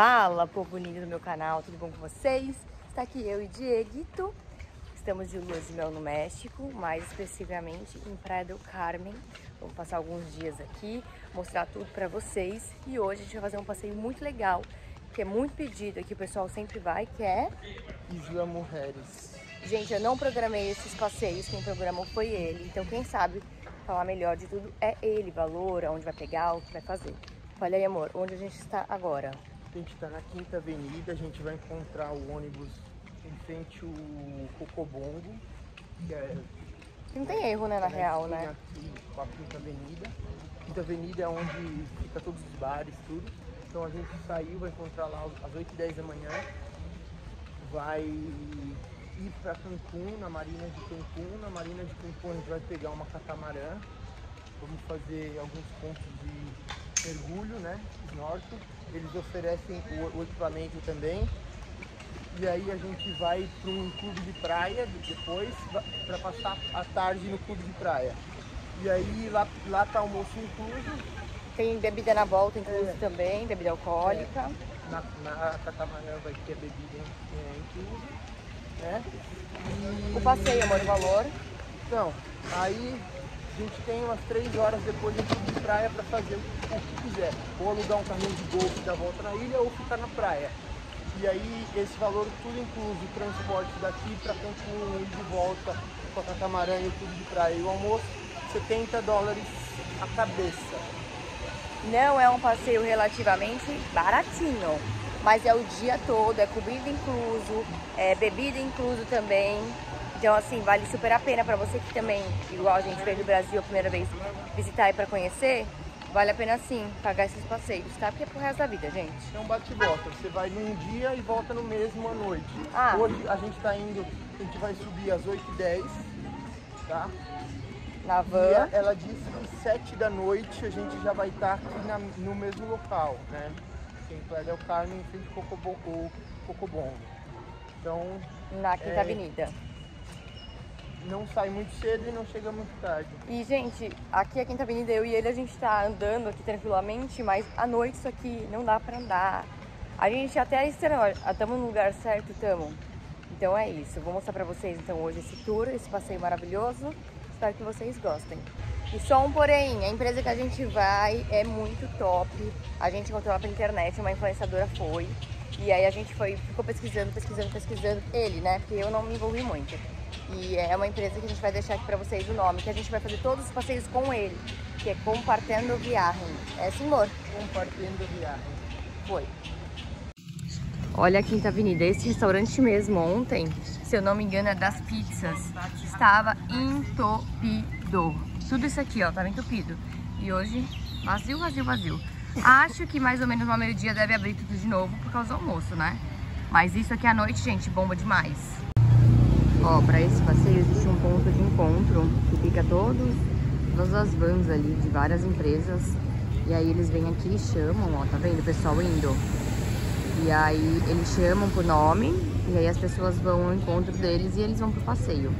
Fala, povo lindo do meu canal, tudo bom com vocês? Está aqui eu e Dieguito. Estamos de lua de mel no México, mais especificamente em Praia del Carmen. Vamos passar alguns dias aqui, mostrar tudo pra vocês. E hoje a gente vai fazer um passeio muito legal, que é muito pedido, que o pessoal sempre vai, que é... Isla Mujeres. Gente, eu não programei esses passeios, quem programou foi ele. Então quem sabe falar melhor de tudo é ele, valor, aonde vai pegar, o que vai fazer. Olha aí, amor, onde a gente está agora? A gente está na Quinta Avenida, a gente vai encontrar o ônibus em frente ao Cocobongo, que é... Não tem erro, né, na real, né? Aqui com a Quinta Avenida. Quinta Avenida é onde fica todos os bares, tudo. Então a gente saiu, vai encontrar lá às 8h10 da manhã. Vai ir para Cancún, na Marina de Cancún. Na Marina de Cancún a gente vai pegar uma catamarã. Vamos fazer alguns pontos de mergulho, né, snorkel. Eles oferecem o equipamento também. E aí a gente vai para um clube de praia depois, para passar a tarde no clube de praia. E aí lá tá almoço incluso. Tem bebida na volta incluso também, bebida alcoólica. É. Na catamarã vai ter bebida incluso. Né? E... O passeio, amor, o valor? Então, aí a gente tem umas 3 horas depois do clube de praia para fazer o que quiser. Ou alugar um carrinho de golfe e dar volta na ilha, ou ficar na praia. E aí, esse valor tudo incluso, o transporte daqui para Cancún, de volta, com a catamarã e o clube de praia e o almoço, $70 a cabeça. Não é um passeio relativamente baratinho, mas é o dia todo, é comida incluso, é bebida incluso também. Então, assim, vale super a pena para você que também, igual a gente veio do Brasil a primeira vez, visitar e para conhecer. Vale a pena sim pagar esses passeios, tá? Porque é pro resto da vida, gente. É um bate-volta. Você vai num dia e volta no mesmo à noite. Ah. Hoje a gente tá indo, a gente vai subir às 8h10, tá? Na van. E ela disse que às 7 da noite a gente já vai estar aqui no mesmo local, né? Em Playa del Carmen, em frente ao Cocobongo. Então... Na Quinta Avenida. Não sai muito cedo e não chega muito tarde. E, gente, aqui a Quinta Avenida, eu e ele, a gente tá andando aqui tranquilamente, mas à noite isso aqui não dá pra andar. A gente até estranhou, estamos no lugar certo, estamos. Então é isso, eu vou mostrar pra vocês então hoje esse tour, esse passeio maravilhoso. Espero que vocês gostem. E só um porém, a empresa que a gente vai é muito top. A gente encontrou ela pela internet, uma influenciadora foi. E aí a gente ficou pesquisando, ele, né? Porque eu não me envolvi muito. E é uma empresa que a gente vai deixar aqui pra vocês o nome, que a gente vai fazer todos os passeios com ele, que é Compartendo Viagem. É, senhor? Compartendo Viagem. Foi. Olha a Quinta Avenida, esse restaurante mesmo ontem, se eu não me engano, é das pizzas. Estava entupido. Tudo isso aqui, ó, estava entupido. E hoje, vazio. Acho que mais ou menos uma meio-dia deve abrir tudo de novo por causa do almoço, né? Mas isso aqui à noite, gente, bomba demais. Ó, pra esse passeio existe um ponto de encontro que fica todas as vans ali de várias empresas. E aí eles vêm aqui e chamam, ó, tá vendo o pessoal indo? E aí eles chamam por nome e aí as pessoas vão ao encontro deles e eles vão pro passeio.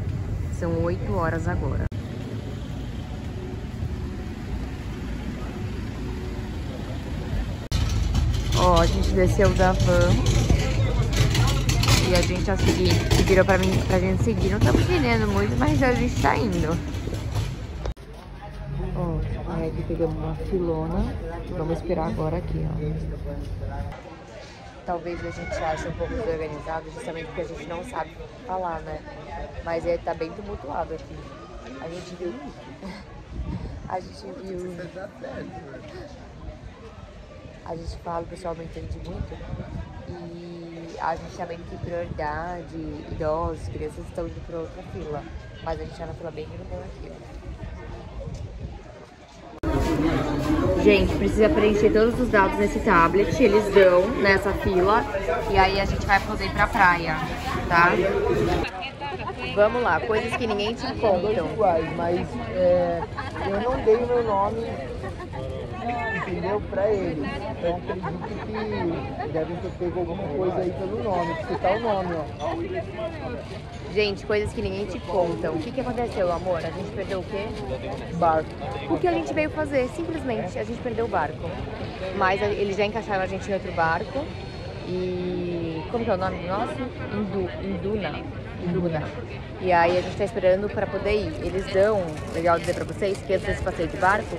São 8 horas agora. Ó, a gente desceu da van. E a gente já pediram pra gente seguir. Não estamos querendo muito, mas já a gente tá indo. Ó, aí aqui pegamos uma filona. Vamos esperar agora aqui, ó. Talvez a gente ache um pouco desorganizado, justamente porque a gente não sabe falar, né? Mas ele tá bem tumultuado aqui. A gente viu... A gente fala, o pessoal não entende muito. E... A gente tá vendo que prioridade, idosos, crianças estão indo pra outra fila. Mas a gente tá na fila bem grandona aqui, ó. Gente, precisa preencher todos os dados nesse tablet. Eles dão nessa fila. E aí a gente vai poder ir pra praia, tá? Vamos lá, coisas que ninguém te conta. Iguais, mas eu não dei o meu nome, entendeu? Pra ele. Então acredito que... Devem ter pego alguma coisa aí pelo nome, escutar o nome, ó. Gente, coisas que ninguém te conta. O que que aconteceu, amor? A gente perdeu o quê? Barco. O que a gente veio fazer? Simplesmente, a gente perdeu o barco. Mas eles já encaixaram a gente em outro barco. E... como que é o nome do nosso? Induna. E aí a gente tá esperando pra poder ir. Eles dão, legal dizer pra vocês, que antes desse passeio de barco,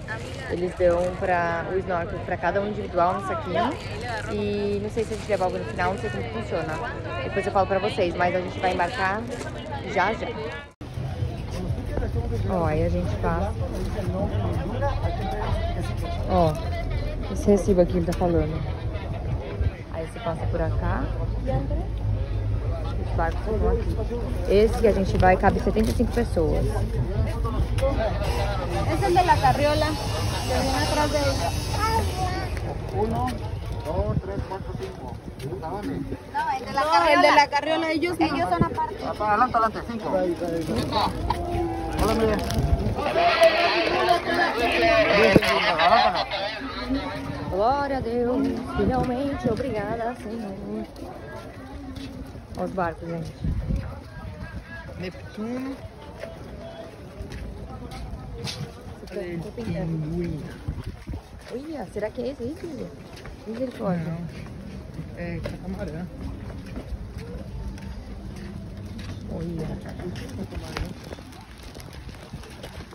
eles dão pra o snorkel pra cada um individual no saquinho. E não sei se a gente leva algo no final, não sei como funciona. Depois eu falo pra vocês, mas a gente vai embarcar já já. Ó, aí a gente passa. Ó, esse recibo aqui ele tá falando. Aí você passa por cá. Esse que a gente vai cabe 75 pessoas. Esse é de La Carriola. Tem um atrás dele. 1, 2, 3, 4, 5. Não, é de La Carriola. É de La Carriola. Eles são a parte. Adelante, adelante. 5. Olha, mire. Glória a Deus. Finalmente, obrigada, Senhor. Olha os barcos, gente. Neptuno. Olha, será que é esse aí, filho? Misericórdia. É catamarã. Olha.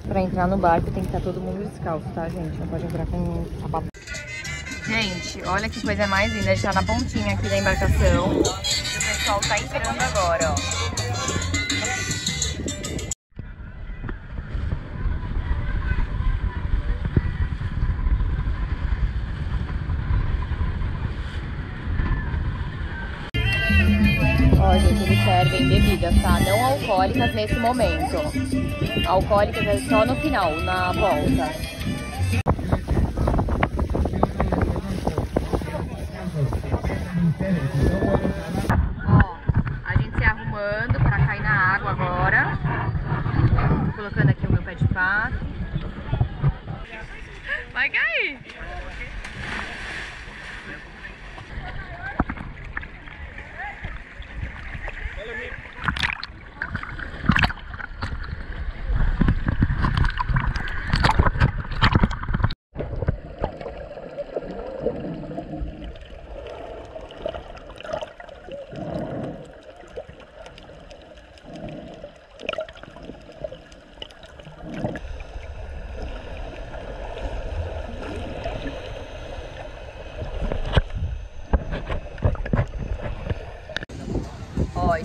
Pra entrar no barco tem que estar todo mundo descalço, tá, gente? Não pode entrar com sapato. Gente, olha que coisa mais linda. A gente tá na pontinha aqui da embarcação. O pessoal tá entrando agora, ó. Ó, gente, eles servem bebidas, tá? Não alcoólicas nesse momento. Alcoólicas é só no final, na volta. Vai cair!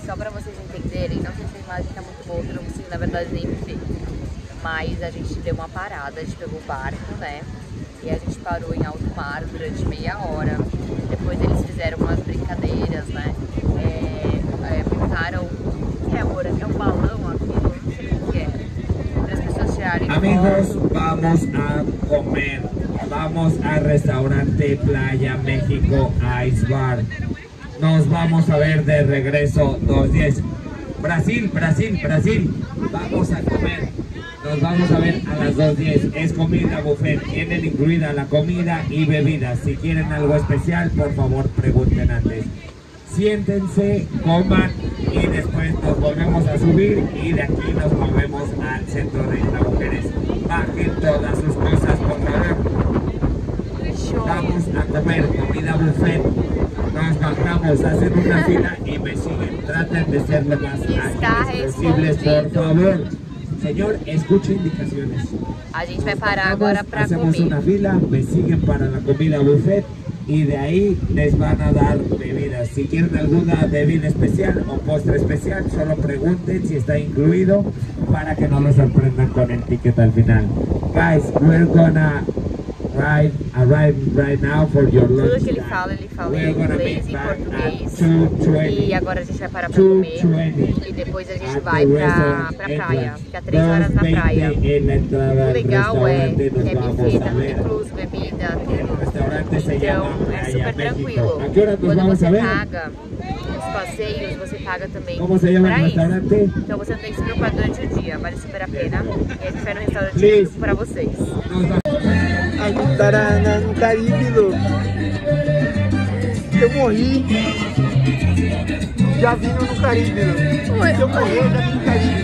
Só pra vocês entenderem, não sei se a imagem tá muito boa, eu não consigo, na verdade, nem ver. Mas a gente deu uma parada, a gente pegou o barco, né? E a gente parou em alto mar durante meia hora. Depois eles fizeram umas brincadeiras, né? Montaram... O que é, amor? É um balão aqui? Não sei o que é. Para as pessoas tirarem... Amigos, vamos a comer. Vamos ao restaurante Playa México Ice Bar. Nos vamos a ver de regreso 2:10. Brasil, Brasil, Brasil. Vamos a comer. Nos vamos a ver a las 2:10. Es comida buffet. Tienen incluida la comida y bebida. Si quieren algo especial, por favor, pregunten antes. Siéntense, coman y después nos volvemos a subir y de aquí nos movemos al centro de Isla Mujeres. Bajen todas sus cosas, por favor. Vamos a comer comida buffet. Nos bajamos, hacen una fila y me siguen. Traten de ser lo más ágiles posibles, por favor. Señor, escuche indicaciones. A gente vai parar agora para comer. Hacemos una fila, me siguen para la comida buffet y de ahí les van a dar bebidas. Si quieren alguna bebida especial o postre especial, solo pregunten si está incluido para que no los sorprendan con el ticket al final. Guys, we're gonna... Arrive right now for your lunch. Tudo que ele fala em inglês e português. E agora a gente vai parar para comer. E depois a gente vai pra praia. Fica 3 horas na praia. O legal é que é buffet, tá tudo incluso, bebida, tudo. Então é super tranquilo. Quando você paga os passeios, você paga também pra isso. Então você não tem que se preocupar durante o dia. Vale super a pena. E a gente vai no restaurante incluso pra vocês. Agutaranantaribilo. eu morri já vindo no Caribe. Se eu morrer, já vim no Caribe.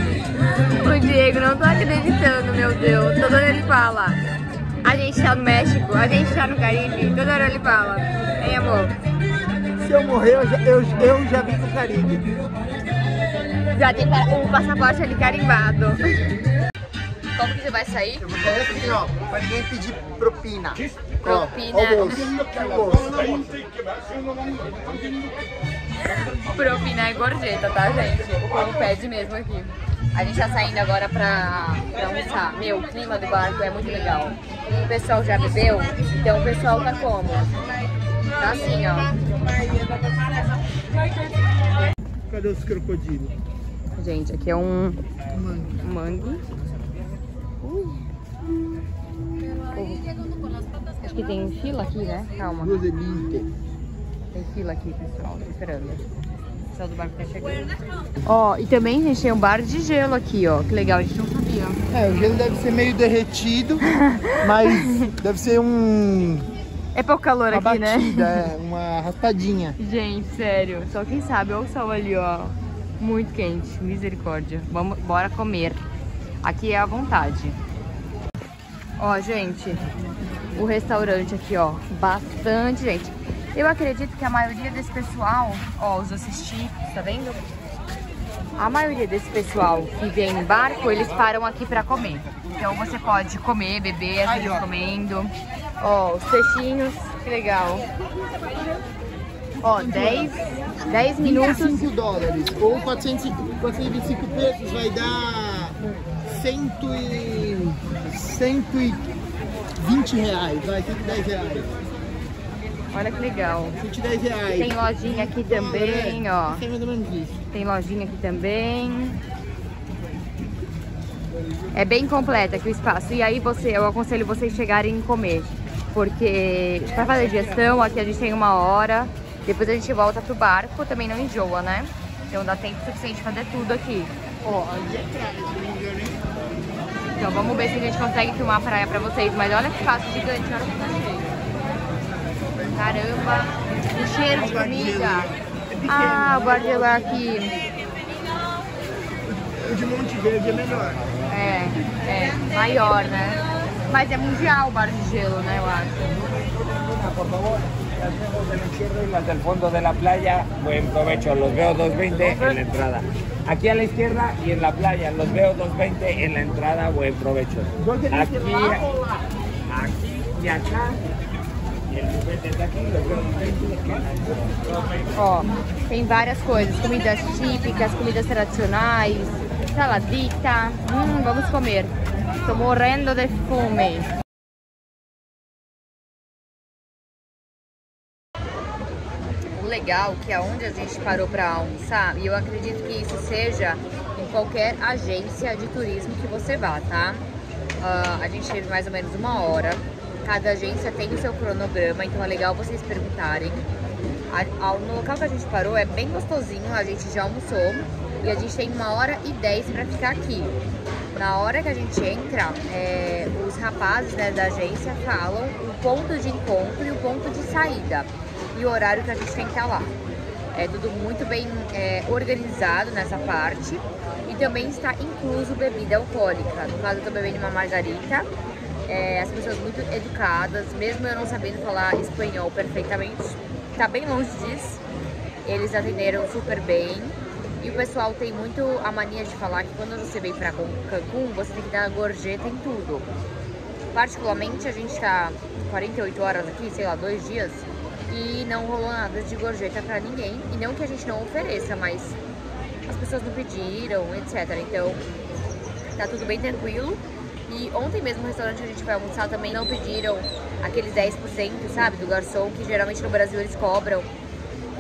O Diego, não tô acreditando, meu Deus. Toda hora ele fala: a gente tá no México, a gente tá no Caribe. Toda hora ele fala: hein, amor? Se eu morrer, eu já vim no Caribe. Já tem o passaporte ali carimbado. Como que você vai sair? Eu vou sair assim, ó, pra ninguém pedir propina. Propina. Propina e gorjeta, tá, gente? O povo pede mesmo aqui. A gente tá saindo agora pra almoçar. Meu, o clima do barco é muito legal. O pessoal já bebeu, então o pessoal tá como? Tá assim, ó. Cadê os crocodilos? Gente, aqui é um mangue. Acho que tem fila aqui, né? Calma. Tem fila aqui, pessoal. Tô esperando. O pessoal do barco tá chegando. Ó, e também, gente, tem um bar de gelo aqui, ó. Que legal, a gente não sabia. É, o gelo deve ser meio derretido, mas deve ser um... É pouco calor uma aqui, batida, né? É, uma raspadinha. Gente, sério. Só quem sabe. Olha o sol ali, ó. Muito quente. Misericórdia. Vamos, bora comer. Aqui é à vontade. Ó, gente, o restaurante aqui, ó, bastante gente. Eu acredito que a maioria desse pessoal, ó, os assistir, tá vendo? A maioria desse pessoal que vem em barco, eles param aqui pra comer. Então você pode comer, beber, se comendo. Ó, os peixinhos, que legal. Ó, 10 minutos. 35 dólares ou 425 pesos vai dar 120 reais, vai, 110 reais. Olha que legal. 110 reais. Tem lojinha aqui também, ó. Tem lojinha aqui também. É bem completa aqui o espaço. E aí eu aconselho vocês chegarem e comer. Porque pra fazer digestão, aqui a gente tem 1 hora. Depois a gente volta pro barco, também não enjoa, né? Então dá tempo suficiente pra fazer tudo aqui. Ó, ali atrás, então vamos ver se a gente consegue filmar a praia pra vocês. Mas olha que espaço gigante, olha que tá cheio. Caramba, o cheiro de comida. Ah, o guardiolá aqui. O de Monte Verde é melhor. É maior, né? Mas é mundial o bar de gelo, né, eu acho. Las del fondo de la playa, buen provecho, los veo 2.20 en la entrada. Aquí a la izquierda y en la playa, los veo 2.20 en la entrada, buen provecho. Aquí y acá, y el bufete está aquí, los veo 2.20. Ó, tem várias coisas, comidas típicas, comidas tradicionais, saladita. Vamos comer. Estou morrendo de fome. Legal que aonde a gente parou para almoçar, e eu acredito que isso seja em qualquer agência de turismo que você vá, tá? A gente teve mais ou menos 1 hora. Cada agência tem o seu cronograma, então é legal vocês perguntarem. No local que a gente parou é bem gostosinho, a gente já almoçou e a gente tem 1h10 para ficar aqui. Na hora que a gente entra, os rapazes, né, da agência falam o ponto de encontro e o ponto de saída. E o horário que a gente tem que estar lá. É tudo muito bem organizado nessa parte. E também está incluso bebida alcoólica. No caso, eu estou bebendo uma margarita. As pessoas muito educadas, mesmo eu não sabendo falar espanhol perfeitamente. Tá bem longe disso. Eles atenderam super bem. E o pessoal tem muito a mania de falar que quando você vem para Cancún, você tem que dar gorjeta em tudo. Particularmente, a gente está 48 horas aqui, sei lá, 2 dias. E não rolou nada de gorjeta pra ninguém. E não que a gente não ofereça, mas as pessoas não pediram, etc. Então, tá tudo bem tranquilo. E ontem mesmo no restaurante que a gente foi almoçar também não pediram aqueles 10%, sabe, do garçom, que geralmente no Brasil eles cobram.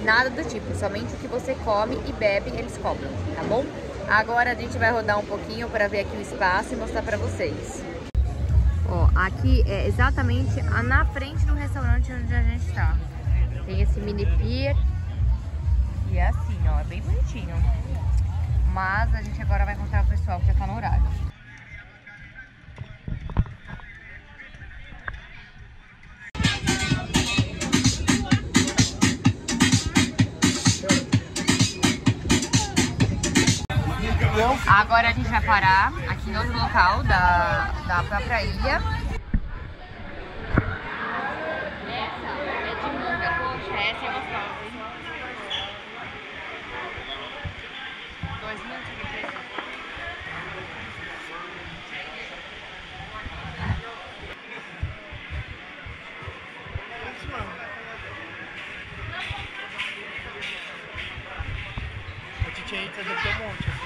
Nada do tipo, somente o que você come e bebe eles cobram, tá bom? Agora a gente vai rodar um pouquinho pra ver aqui o espaço e mostrar pra vocês. Ó, aqui é exatamente na frente do restaurante onde a gente tá. Tem esse mini pier. E é assim, ó, é bem bonitinho. Mas a gente agora vai encontrar o pessoal que já tá no horário. Agora a gente vai parar aqui no local da própria ilha. Essa é de manga, poxa, essa é gostosa, hein? 2 minutos de preço. A gente entra deve ter um monte.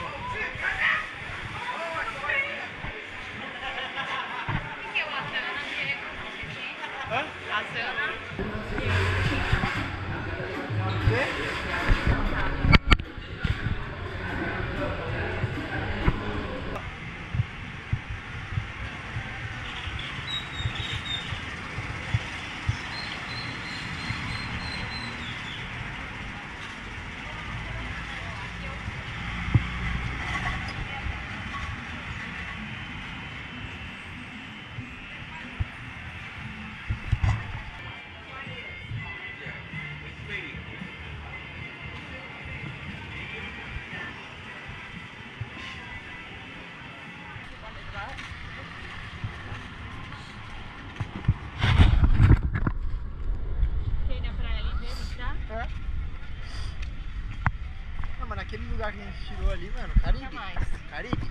Aquele lugar que a gente tirou ali, mano, Caribe. Caribe.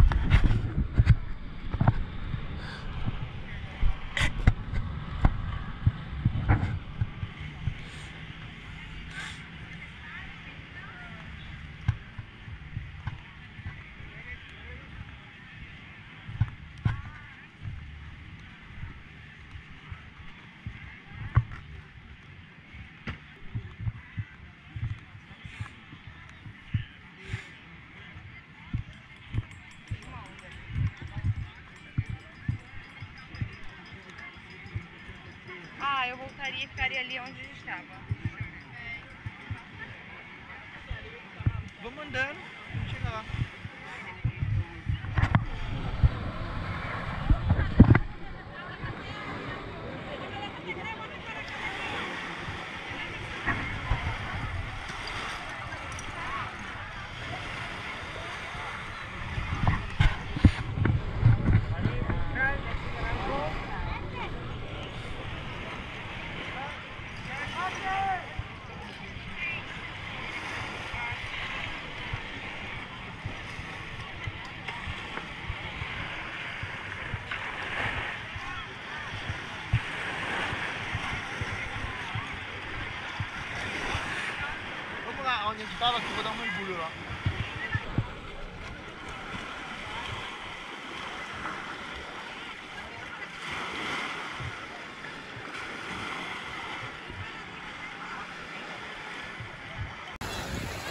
Eu voltaria e ficaria ali onde a gente estava. Vamos andando, vamos chegar lá. A gente tava aqui, vou dar um mergulho lá.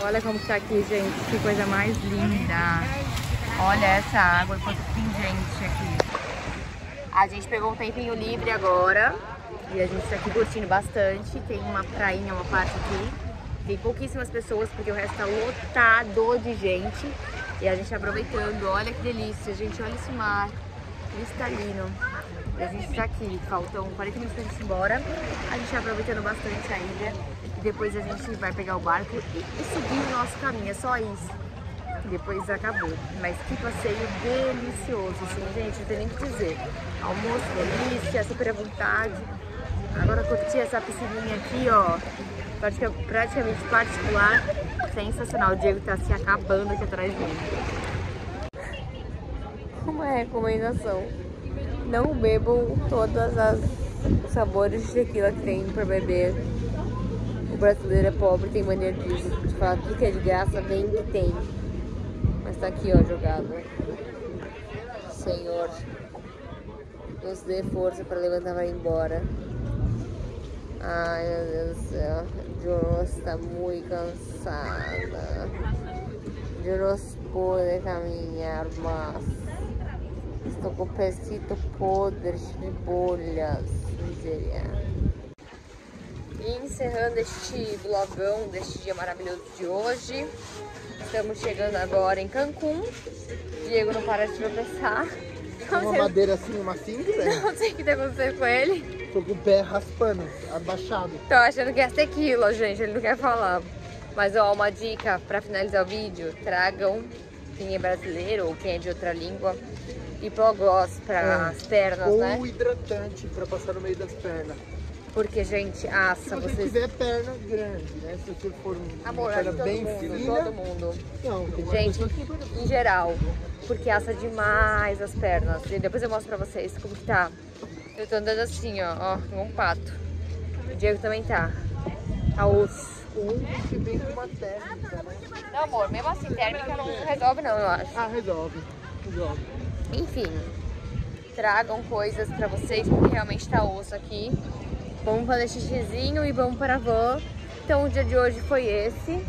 Olha como tá aqui, gente. Que coisa mais linda. Olha essa água, quanto pingente aqui. A gente pegou um tempinho livre agora. E a gente tá aqui curtindo bastante. Tem uma prainha, uma parte aqui. Tem pouquíssimas pessoas, porque o resto tá lotado de gente. E a gente aproveitando. Olha que delícia, gente. Olha esse mar cristalino. E a gente tá aqui. Faltam 40 minutos pra gente ir embora. A gente tá aproveitando bastante a ilha. E depois a gente vai pegar o barco e seguir o nosso caminho. É só isso. E depois acabou. Mas que passeio delicioso, assim, gente. Não tem nem o que dizer. Almoço, delícia, super à vontade. Agora curtir essa piscininha aqui, ó. Praticamente particular, sensacional. O Diego tá se acabando aqui atrás de mim. Uma recomendação: não bebam todos os sabores de tequila que tem pra beber. O brasileiro é pobre, tem mania de falar tudo que é de graça, vem que tem. Mas tá aqui, ó, jogado. Senhor, nos dê força pra levantar e vai embora. Ai, meu Deus do céu, Jonas está muito cansada. Jonas pode caminhar, mas estou com o pesquito podre de bolhas, miséria. E encerrando este vlogão deste dia maravilhoso de hoje. Estamos chegando agora em Cancún. Diego não para de tropeçar. Uma madeira assim, uma cinza? Não sei o que está acontecendo com ele. Tô com o pé raspando, abaixado. Tô achando que é tequila, gente, ele não quer falar. Mas ó, uma dica pra finalizar o vídeo: tragam quem é brasileiro ou quem é de outra língua. E pó gloss para as pernas, ou né? Ou hidratante para passar no meio das pernas. Porque, gente, assa. Se você tiver perna grande, né? Se você for uma perna bem fina... todo mundo. Não, gente, em geral. Porque assa demais as pernas. E depois eu mostro pra vocês como que tá. Eu tô andando assim, ó, igual um pato. O Diego também tá. A osso. Que vem com uma térmica, né? Não, amor, mesmo assim, térmica não resolve não, eu acho. Ah, resolve. Resolve. Enfim. Tragam coisas pra vocês, porque realmente tá osso aqui. Vamos fazer xixizinho e vamos para a van. Então o dia de hoje foi esse.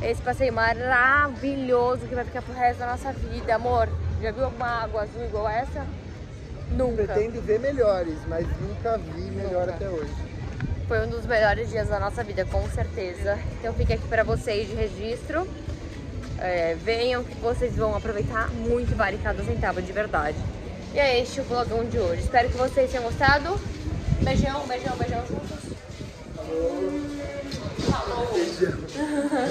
Esse passeio maravilhoso que vai ficar pro resto da nossa vida, amor. Já viu alguma água azul igual essa? Nunca. Pretendo ver melhores, mas nunca vi melhor até hoje. Foi um dos melhores dias da nossa vida, com certeza. Então fica aqui para vocês de registro. Venham que vocês vão aproveitar muito vale cada centavo, de verdade. E é este o vlogão de hoje. Espero que vocês tenham gostado. Beijão, beijão, beijão juntos. Falou. Beijão.